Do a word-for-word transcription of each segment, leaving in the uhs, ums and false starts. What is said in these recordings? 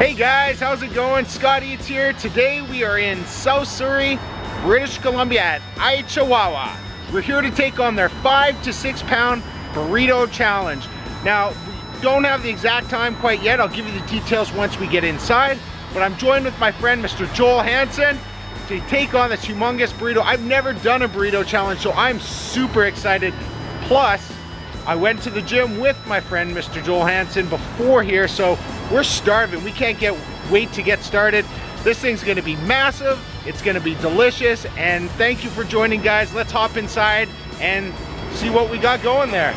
Hey guys, how's it going? Scott Eats here. Today we are in South Surrey, British Columbia at Ay Chihuahua. We're here to take on their five to six pound burrito challenge. Now, we don't have the exact time quite yet. I'll give you the details once we get inside, but I'm joined with my friend, Mister Joel Hansen, to take on this humongous burrito. I've never done a burrito challenge, so I'm super excited. Plus, I went to the gym with my friend, Mister Joel Hansen, before here, so we're starving. We can't get wait to get started. This thing's gonna be massive. It's gonna be delicious. And thank you for joining, guys. Let's hop inside and see what we got going there.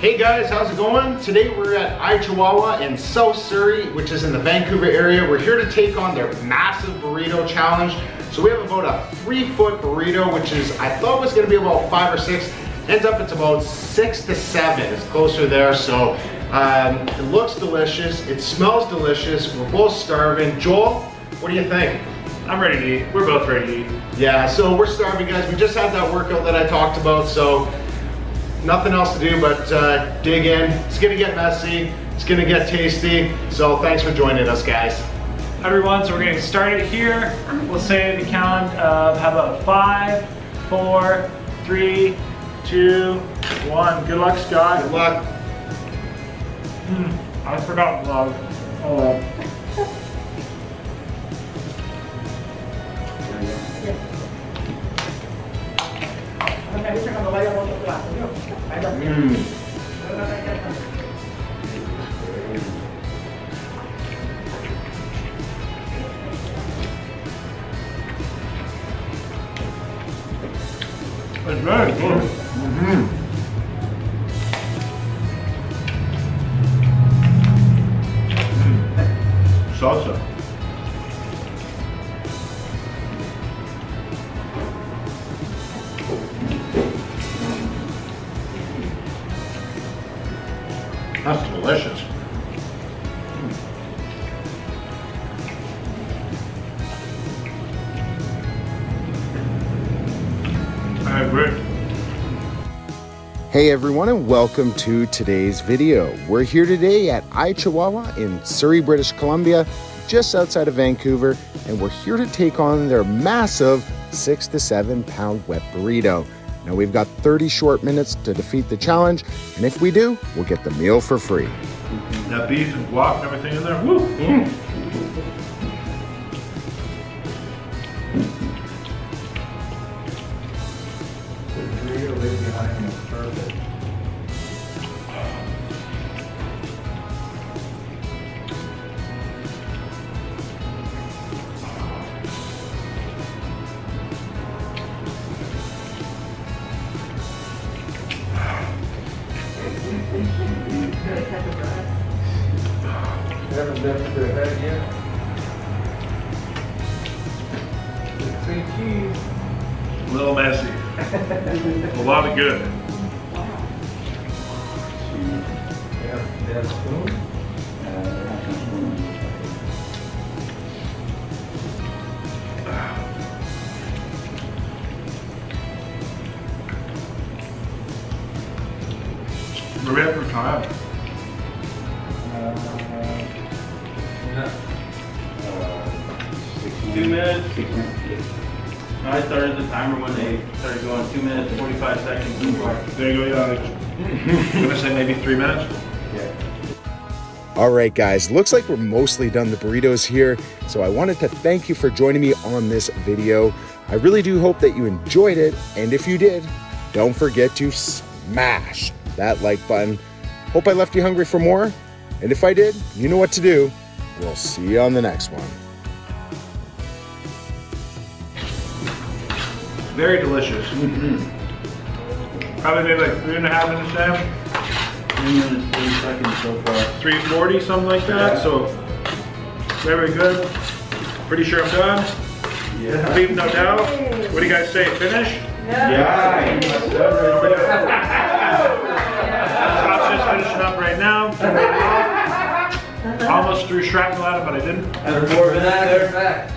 Hey guys, how's it going? Today we're at Ay Chihuahua in South Surrey, which is in the Vancouver area. We're here to take on their massive burrito challenge. So we have about a three foot burrito, which is, I thought was gonna be about five or six. Ends up it's about six to seven, it's closer there. So um, it looks delicious, it smells delicious. We're both starving. Joel, what do you think? I'm ready to eat, we're both ready to eat. Yeah, so we're starving, guys. We just had that workout that I talked about, so nothing else to do but uh, dig in. It's gonna get messy, it's gonna get tasty, so thanks for joining us, guys. Hi everyone, so we're getting started here. We'll say the count of, how about five, four, three, two, one. Good luck, Scott. Good luck. Mm, I forgot vlog. Oh well. There we go. Yeah. Mm. It's very good. Mm-hmm. Mm. Salsa. That's delicious. I agree. Hey everyone, and welcome to today's video. We're here today at Ay Chihuahua in Surrey, British Columbia, just outside of Vancouver, and we're here to take on their massive six to seven pound wet burrito. Now we've got thirty short minutes to defeat the challenge, and if we do, we'll get the meal for free. That beef and guac and everything in there, woo! Mm. A little messy. A lot of good. We're ready for time. Two minutes. Six minutes. So I started the timer when they started going two minutes, forty-five seconds. There you go, yeah. I'm gonna say maybe three minutes. Yeah. All right, guys, looks like we're mostly done the burritos here. So I wanted to thank you for joining me on this video. I really do hope that you enjoyed it. And if you did, don't forget to smash that like button. Hope I left you hungry for more. And if I did, you know what to do. We'll see you on the next one. Very delicious. Mm-hmm. Probably made like three and a half minutes now. three minutes, thirty seconds so far. three forty, something like that. Yeah. So, very good. Pretty sure I'm done. Yeah. Leave no doubt. What do you guys say? Finish? No. Yeah. Scott's just finishing up right now. Almost threw shrapnel at him, but I didn't. That's more than that.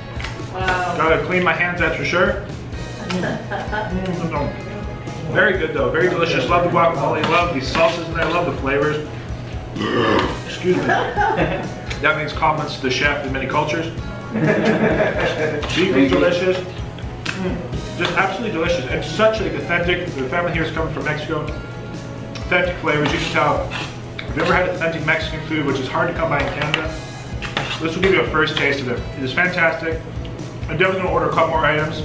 Wow. Gotta clean my hands, that's for sure. Mm. Very good though, very delicious. Love the guacamole, love these salsas in there, love the flavors. Excuse me. That means compliments to the chef in many cultures. Deeply delicious. Mm. Just absolutely delicious. It's such an authentic, the family here is coming from Mexico. Authentic flavors, you can tell. If you've ever had authentic Mexican food, which is hard to come by in Canada, this will give you a first taste of it. It is fantastic. I'm definitely gonna order a couple more items,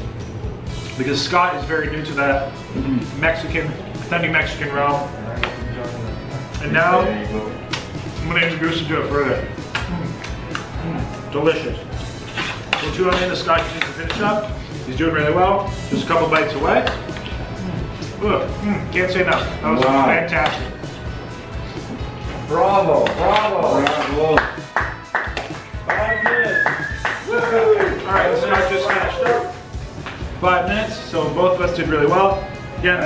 because Scott is very new to that Mexican, authentic Mexican realm. And now, I'm gonna introduce him to it further. Delicious. We'll tune in to Scott to finish up. He's doing really well, just a couple bites away. Look, can't say enough. That was wow. Fantastic. Bravo, bravo. Bravo. Five minutes. All right, Scott just finished up. Five minutes, so both of us did really well. Yeah,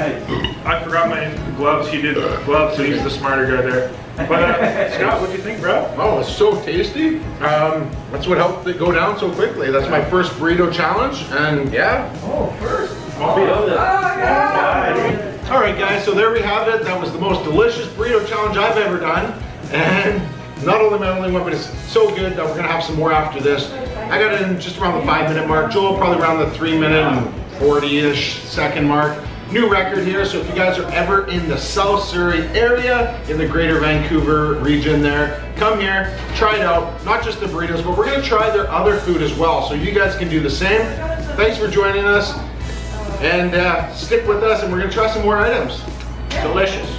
I forgot my gloves. He did gloves, so he's the smarter guy there. But uh, Scott, what do you think, bro? Oh, it's so tasty. Um, that's what helped it go down so quickly. That's my first burrito challenge, and yeah. Oh, first. Oh, oh, yeah. All right, guys. So there we have it. That was the most delicious burrito challenge I've ever done, and not only my only one, but it's so good that we're gonna have some more after this. I got it in just around the five minute mark. Joel probably around the three minute and forty-ish second mark. New record here, so if you guys are ever in the South Surrey area, in the greater Vancouver region there, come here, try it out. Not just the burritos, but we're gonna try their other food as well, so you guys can do the same. Thanks for joining us, and uh, stick with us, and we're gonna try some more items. Delicious.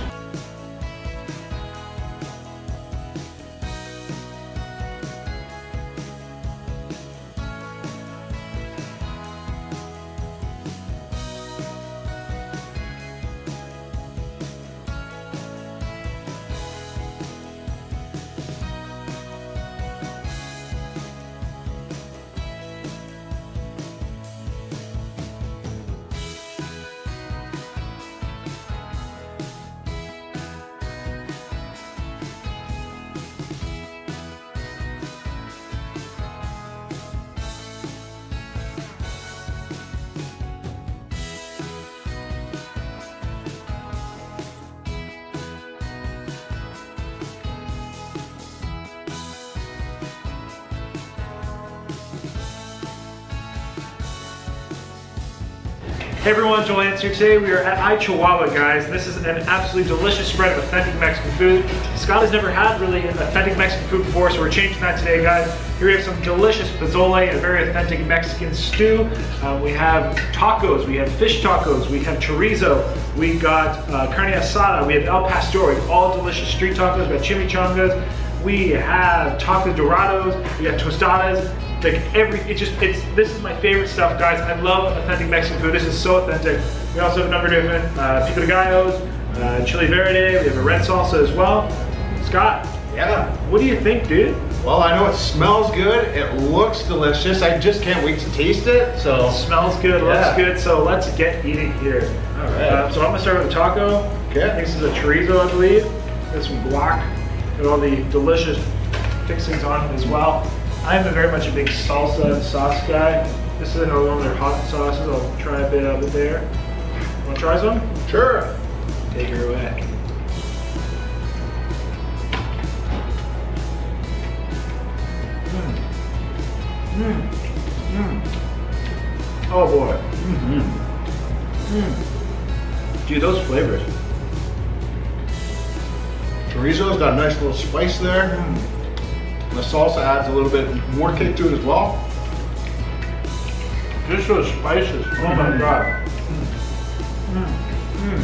Hey everyone, Joel Hansen here. Today we are at Ay Chihuahua, guys. This is an absolutely delicious spread of authentic Mexican food. Scott has never had really an authentic Mexican food before, so we're changing that today, guys. Here we have some delicious pozole, a very authentic Mexican stew. Uh, we have tacos, we have fish tacos, we have chorizo, we got uh, carne asada, we have el pastor, we have all delicious street tacos, we have chimichangas, we have tacos dorados, we have tostadas. Like every, it just, it's, this is my favorite stuff, guys. I love authentic Mexican food. This is so authentic. We also have a number of different uh, pico de gallos, uh, chili verde, we have a red salsa as well. Scott, yeah, what do you think, dude? Well, I know it smells good, it looks delicious. I just can't wait to taste it, so. It smells good, yeah. Looks good, so let's get eating here. All right. Uh, so I'm gonna start with a taco. Okay. This is a chorizo, I believe. Got some guac, got all the delicious fixings on it as well. I'm a very much a big salsa and sauce guy. This is another one of their hot sauces. I'll try a bit of it there. Want to try some? Sure. Take her away. Mm. Mm. Mm. Oh boy. Mm. chorizo's got a nice little spice there. Mm. The salsa adds a little bit more kick to it as well. Just those spices, oh mm. my god. Mm. Mm. Mm.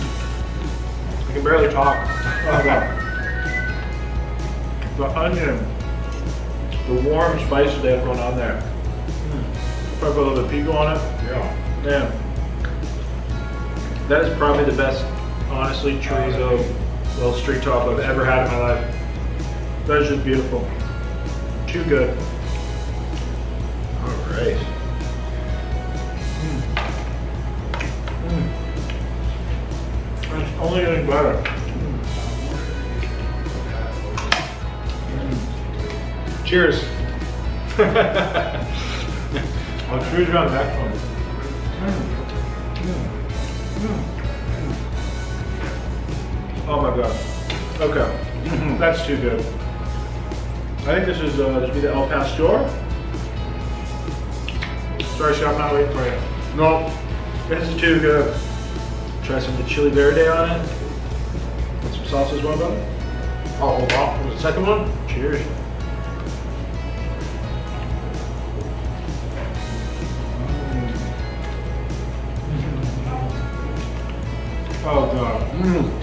I can barely talk. Oh god. The onion, the warm spices they have going on there. Mm. Probably a little bit of pico on it. Yeah. Yeah. That is probably the best, honestly, chorizo little street taco I've ever had in my life. That is just beautiful. Too good. All right. Mm. Mm. It's only getting better. Cheers. I'll cheers you on that one. Oh my god. Okay. That's too good. I think this is uh, this will be the El Pastor. Sorry, Sean, I'm not waiting for you. No, this is too good. Try some of the chili verde on it. Put some sauce as well, buddy. Oh, hold on. Here's the second one. Cheers. Oh god. Mm.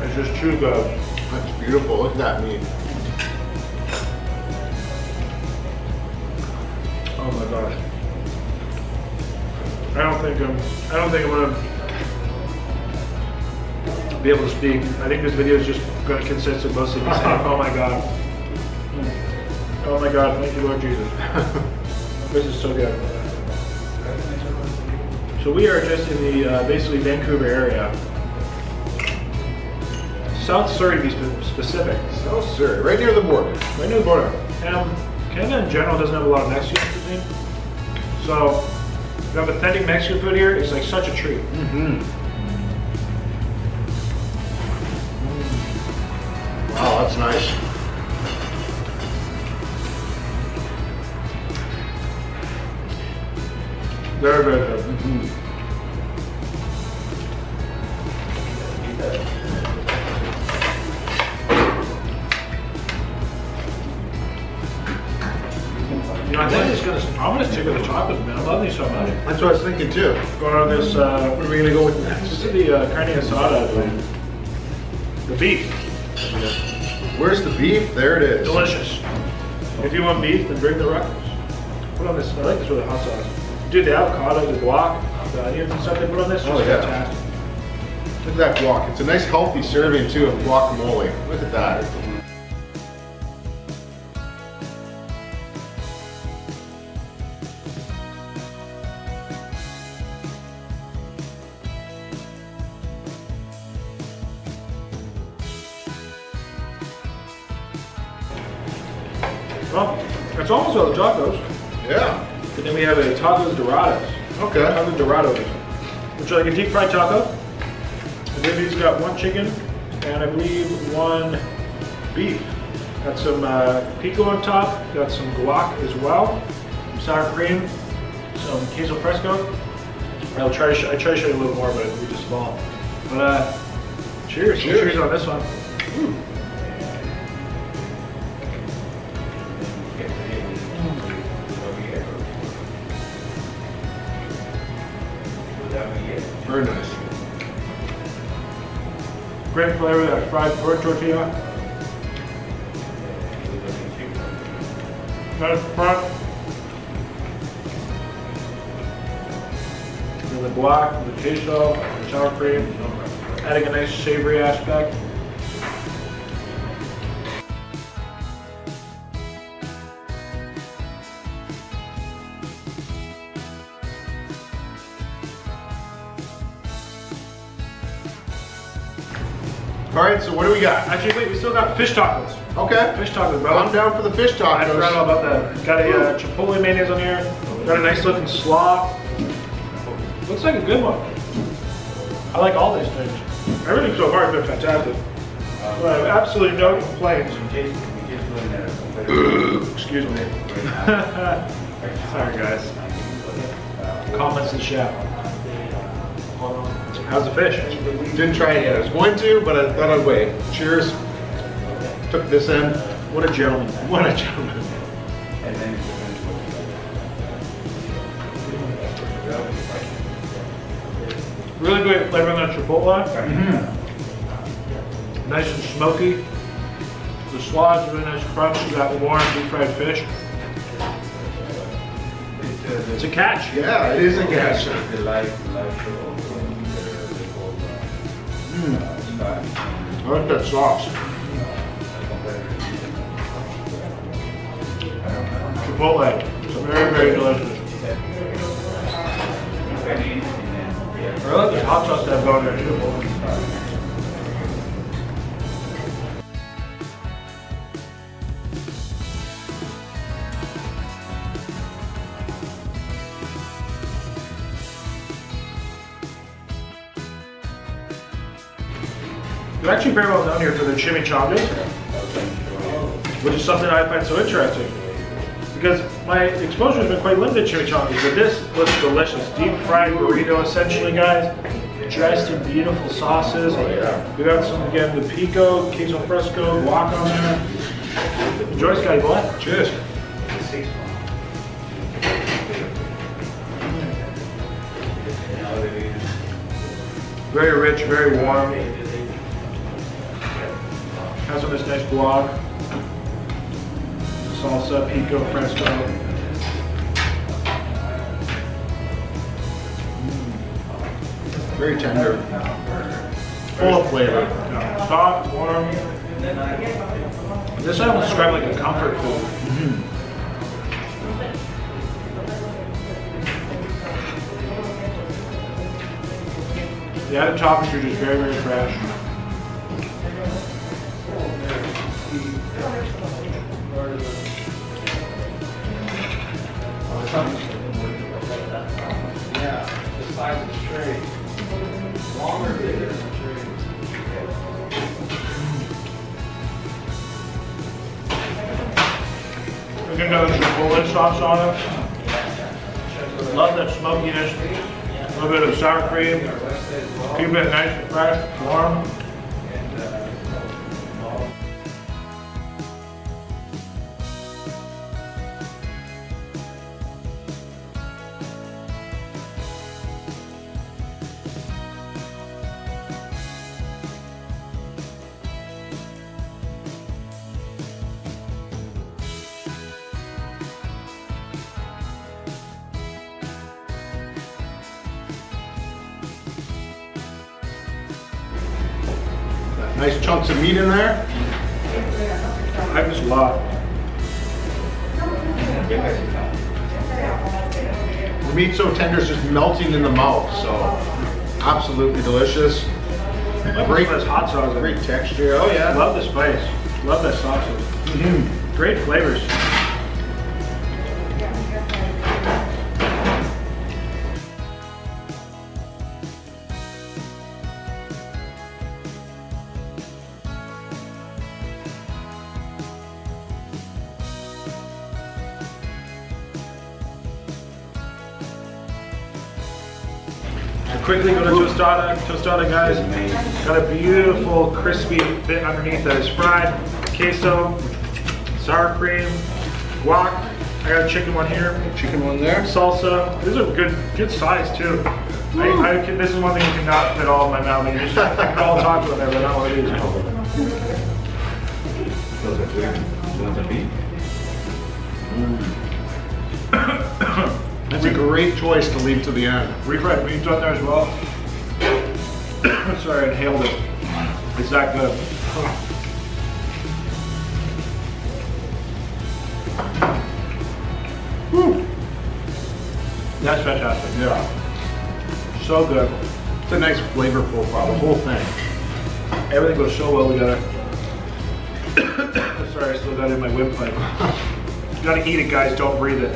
It's just too good. That's beautiful. Look at that meat. Oh my gosh. I don't think I'm I don't think I'm gonna be able to speak. I think this video is just gonna consist of mostly me saying, oh my god. Mm. Oh my god, thank you, Lord Jesus. This is so good. So we are just in the uh, basically Vancouver area, South Surrey to be specific. South Surrey, right near the border. Right near the border. Um, Canada in general doesn't have a lot of Mexican cuisine, so if you have authentic Mexican food here, it's like such a treat. Mm-hmm. Wow, that's nice. Very, very good. Mm-hmm. You know, I think it's gonna. I'm gonna stick with the chocolates, man. I love these so much. That's what I was thinking too. Going on this. Uh, what are we gonna go with next? This is the uh, carne asada, I believe. The beef. Where's the beef? There it is. Delicious. If you want beef, then bring the ruckus. Put on this. I like this with a hot sauce. Dude, the avocado, the guac, the onions and stuff they put on this, oh, yeah. Fantastic. Look at that guac. It's a nice healthy serving too of guacamole. Look at that. Well, that's almost all the tacos. Yeah. And then we have a tacos dorados. Okay. Tacos dorados, which are like a deep fried taco. I believe he's got one chicken and I believe one beef. Got some uh, pico on top. Got some guac as well. Some sour cream. Some queso fresco. I'll try. To I try to show you a little more, but we just small. But uh, cheers. Cheers. Cheers on this one. Ooh. Very nice. Great flavor, that fried pork tortilla. Nice front. And the guac, the queso, the sour cream. Adding a nice savory aspect. Alright, so what do we got? Actually, wait, we still got fish tacos. Okay. Fish tacos, bro. I'm down for the fish tacos. I forgot all about that. Got a uh, chipotle mayonnaise on here. Got a nice looking slaw. Looks like a good one. I like all these things. Everything so far has been fantastic. I have absolutely no complaints. Excuse me. Sorry, guys. Comments and chat. How's the fish? Didn't try it yet. I was going to, but I thought I'd wait. Cheers. Took this in. What a gentleman. What a gentleman. And then really great flavor on that chipotle. Mm-hmm. Nice and smoky. The slaw is a really nice crunch. You got warm deep fried fish. It's a catch. Yeah, it is a catch. Mm. I like that sauce. Chipotle. It's very, very delicious. I like the hot sauce that's on there too. They're actually very well known here for their chimichangas, which is something I find so interesting because my exposure has been quite limited to chimichangas, but this looks delicious. Deep fried burrito, essentially, guys, dressed in beautiful sauces. Oh, yeah. We got some again, the pico, queso fresco, guac on there. Enjoy, Scotty boy. Cheers. Very rich, very warm. Has on this nice block, salsa, pico, fresco. Mm. Very tender, full of flavor. Yeah. Soft, warm. This I would describe like a comfort food. Mm-hmm. The added toppings are just very, very fresh. Yeah, the size of the tree. Longer, bigger than the tree. We're going to go with some chipotle sauce on it. Love that smokiness. A little bit of sour cream. Keep it nice and fresh, warm. Nice chunks of meat in there. I just love it. The meat's so tender, it's just melting in the mouth, so absolutely delicious. Great hot sauce, great texture. Oh yeah. Love the spice. Love that sausage. Mm-hmm. Great flavors. Quickly go to tostada. Tostada, guys, got a beautiful crispy bit underneath that is fried. Queso, sour cream, guac. I got a chicken one here. Chicken one there. Salsa. These are good, good size too. I, I can, this is one thing you cannot fit all in my mouth. You just all talk about that, but not one of these. Those are good. Those are beef. That's a great choice to leave to the end. Refried beans on there as well. Sorry, I inhaled it. It's that good. Whew. That's fantastic. Yeah. So good. It's a nice flavor profile, the whole thing. Everything goes so well together. Sorry, I still got it in my windpipe. You gotta eat it, guys, don't breathe it.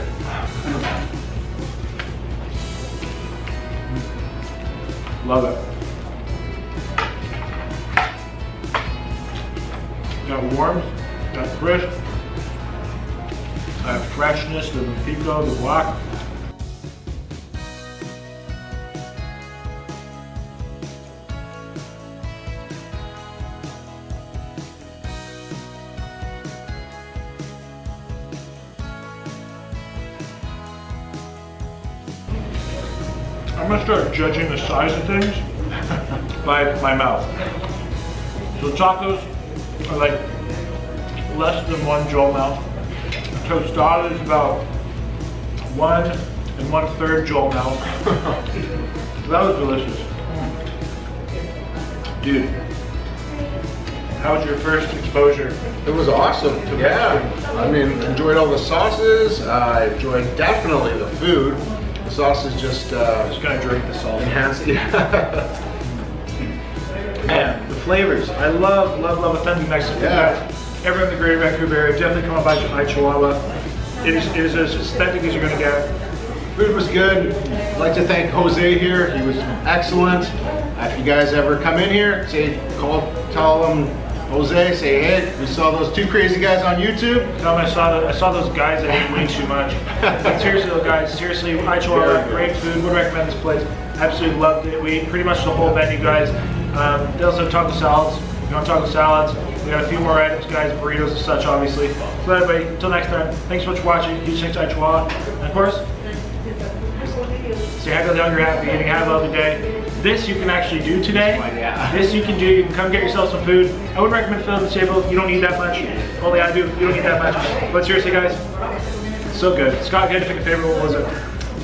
Love it. Got warmth, got crisp. I have freshness, the pico, the guac. I'm gonna start judging the size of things by my mouth. So tacos are like less than one Joel mouth. Tostada is about one and one third Joel mouth. That was delicious. Dude, how was your first exposure? It was awesome. Yeah, I mean, enjoyed all the sauces. I uh, enjoyed definitely the food. The sauce is just uh, just gonna drink the sauce. Enhanced. Yeah. Man, the flavors. I love, love, love authentic Mexican food. Yeah. Everyone in the greater Vancouver area, definitely come on by Ay Chihuahua. It is, it is as authentic as you're going to get. Food was good. I'd like to thank Jose here. He was excellent. Uh, if you guys ever come in here, say, call, tell them, Jose, say, hey, we saw those two crazy guys on YouTube. Tell them I saw, the, I saw those guys that ate way too much. Seriously, those guys, seriously, Ay Chihuahua, great food. Would recommend this place. Absolutely loved it. We ate pretty much the whole menu, guys. Um, they also have taco salads. If you want taco salads, we got a few more items, guys, burritos and such, obviously. So everybody, until next time, thanks so much for watching. Huge thanks to Ay Chihuahua. And of course, stay happy, with younger, happy, eating, have a lovely day. This you can actually do today. This you can do, you can come get yourself some food. I would recommend filling the table, you don't need that much. Only I do, you don't need that much. But seriously, guys, so good. Scott, if you had to pick a favorite, what was it?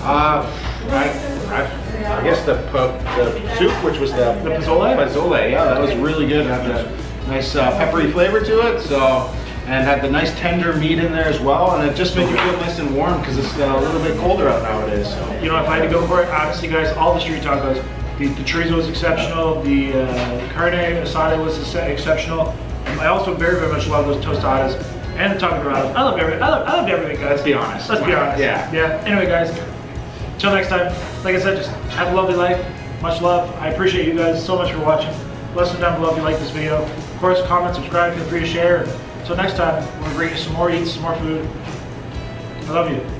Uh, right. I guess the, the soup, which was the, the pozole. Pozole, yeah, that was really good. It had a nice uh, peppery flavor to it, so, and had the nice tender meat in there as well, and it just made you feel nice and warm because it's uh, a little bit colder out nowadays. So, you know, if I had to go for it, obviously, guys, all the street tacos, the, the chorizo was exceptional, the uh, carne asada was exceptional. I also very, very much love those tostadas and the taco dorados. I love everything. I love, I love everything, guys. Let's be honest. Let's be honest. Yeah. Yeah. Anyway, guys. Till next time, like I said, just have a lovely life, much love. I appreciate you guys so much for watching. Let us know down below if you like this video. Of course, comment, subscribe, feel free to share. Until next time, we're going to bring you some more eats, some more food. I love you.